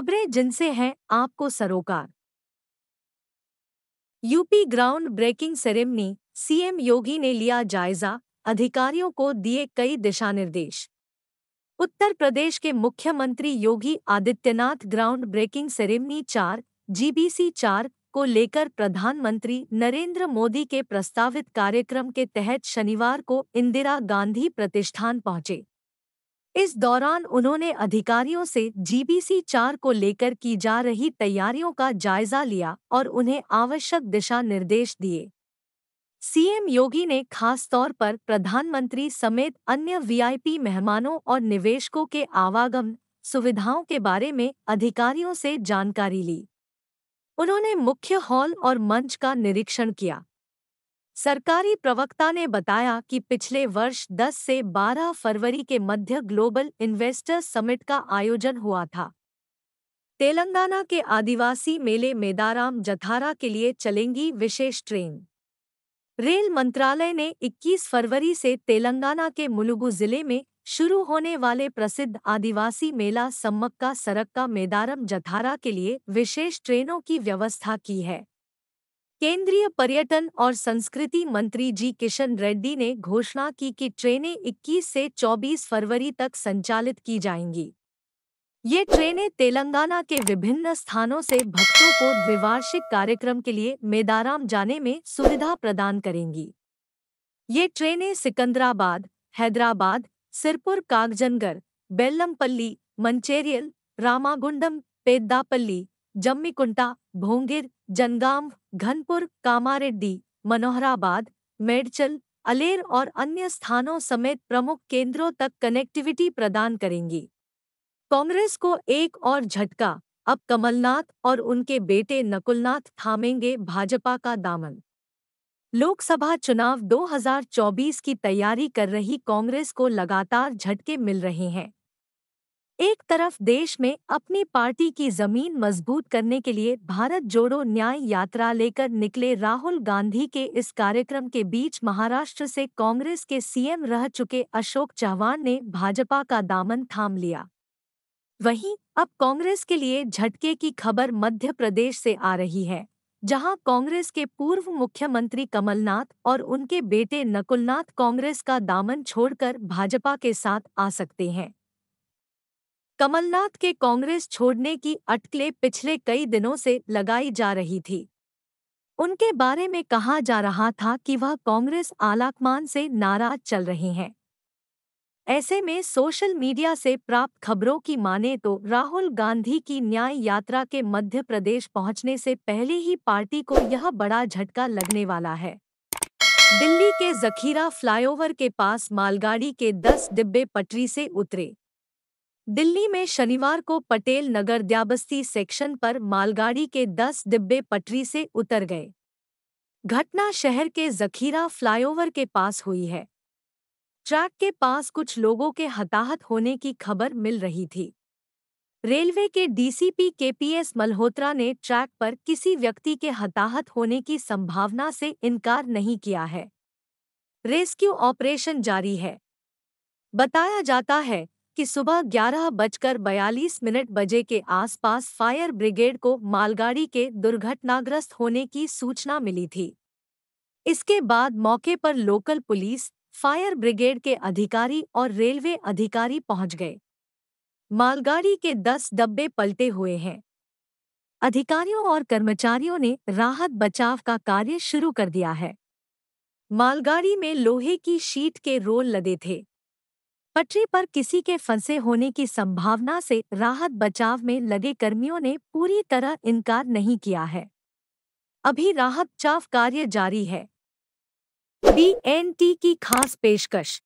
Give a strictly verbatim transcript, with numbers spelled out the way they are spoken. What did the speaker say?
खबरें जिनसे हैं आपको सरोकार। UP ground breaking ceremony, CM Yogi ने लिया जायजा, अधिकारियों को दिए कई दिशा निर्देश। उत्तर प्रदेश के मुख्यमंत्री Yogi Adityanath ground breaking ceremony चार जीबीसी चार को लेकर प्रधानमंत्री नरेंद्र मोदी के प्रस्तावित कार्यक्रम के तहत शनिवार को इंदिरा गांधी प्रतिष्ठान पहुंचे। इस दौरान उन्होंने अधिकारियों से जीबीसी चार को लेकर की जा रही तैयारियों का जायजा लिया और उन्हें आवश्यक दिशा निर्देश दिए। सीएम योगी ने खास तौर पर प्रधानमंत्री समेत अन्य वीआईपी मेहमानों और निवेशकों के आवागमन सुविधाओं के बारे में अधिकारियों से जानकारी ली। उन्होंने मुख्य हॉल और मंच का निरीक्षण किया। सरकारी प्रवक्ता ने बताया कि पिछले वर्ष दस से बारह फरवरी के मध्य ग्लोबल इन्वेस्टर्स समिट का आयोजन हुआ था। तेलंगाना के आदिवासी मेले मेदाराम जथारा के लिए चलेंगी विशेष ट्रेन। रेल मंत्रालय ने इक्कीस फरवरी से तेलंगाना के मुलुगु जिले में शुरू होने वाले प्रसिद्ध आदिवासी मेला सम्मक्का सरक्का मेदाराम जथारा के लिए विशेष ट्रेनों की व्यवस्था की है। केंद्रीय पर्यटन और संस्कृति मंत्री जी किशन रेड्डी ने घोषणा की कि ट्रेनें इक्कीस से चौबीस फरवरी तक संचालित की जाएंगी। ये ट्रेनें तेलंगाना के विभिन्न स्थानों से भक्तों को द्विवार्षिक कार्यक्रम के लिए मेदाराम जाने में सुविधा प्रदान करेंगी। ये ट्रेनें सिकंदराबाद, हैदराबाद, सिरपुर, कागजनगर, बेल्लमपल्ली, मंचेरियल, रामागुंडम, पेद्दापल्ली, जम्मीकुंटा, भोंगिर, जनगाम, घनपुर, कामारेड्डी, मनोहराबाद, मेडचल, अलेर और अन्य स्थानों समेत प्रमुख केंद्रों तक कनेक्टिविटी प्रदान करेंगी। कांग्रेस को एक और झटका, अब कमलनाथ और उनके बेटे नकुलनाथ थामेंगे भाजपा का दामन। लोकसभा चुनाव दो हज़ार चौबीस की तैयारी कर रही कांग्रेस को लगातार झटके मिल रहे हैं। एक तरफ देश में अपनी पार्टी की जमीन मजबूत करने के लिए भारत जोड़ो न्याय यात्रा लेकर निकले राहुल गांधी के इस कार्यक्रम के बीच महाराष्ट्र से कांग्रेस के सीएम रह चुके अशोक चव्हाण ने भाजपा का दामन थाम लिया। वहीं अब कांग्रेस के लिए झटके की खबर मध्य प्रदेश से आ रही है, जहां कांग्रेस के पूर्व मुख्यमंत्री कमलनाथ और उनके बेटे नकुलनाथ कांग्रेस का दामन छोड़कर भाजपा के साथ आ सकते हैं। कमलनाथ के कांग्रेस छोड़ने की अटकलें पिछले कई दिनों से लगाई जा रही थी। उनके बारे में कहा जा रहा था कि वह कांग्रेस आलाकमान से नाराज चल रहे हैं। ऐसे में सोशल मीडिया से प्राप्त खबरों की माने तो राहुल गांधी की न्याय यात्रा के मध्य प्रदेश पहुंचने से पहले ही पार्टी को यह बड़ा झटका लगने वाला है। दिल्ली के जखीरा फ्लाईओवर के पास मालगाड़ी के दस डिब्बे पटरी से उतरे। दिल्ली में शनिवार को पटेल नगर द्याबस्ती सेक्शन पर मालगाड़ी के दस डिब्बे पटरी से उतर गए। घटना शहर के जखीरा फ्लाईओवर के पास हुई है। ट्रैक के पास कुछ लोगों के हताहत होने की खबर मिल रही थी। रेलवे के डीसीपी केपीएस मल्होत्रा ने ट्रैक पर किसी व्यक्ति के हताहत होने की संभावना से इनकार नहीं किया है। रेस्क्यू ऑपरेशन जारी है। बताया जाता है कि सुबह ग्यारह बजकर बयालीस मिनट बजे के आसपास फायर ब्रिगेड को मालगाड़ी के दुर्घटनाग्रस्त होने की सूचना मिली थी। इसके बाद मौके पर लोकल पुलिस, फायर ब्रिगेड के अधिकारी और रेलवे अधिकारी पहुंच गए। मालगाड़ी के दस डब्बे पलटे हुए हैं। अधिकारियों और कर्मचारियों ने राहत बचाव का कार्य शुरू कर दिया है। मालगाड़ी में लोहे की शीट के रोल लदे थे। पटरी पर किसी के फंसे होने की संभावना से राहत बचाव में लगे कर्मियों ने पूरी तरह इनकार नहीं किया है। अभी राहत बचाव कार्य जारी है। बी एन टी की खास पेशकश।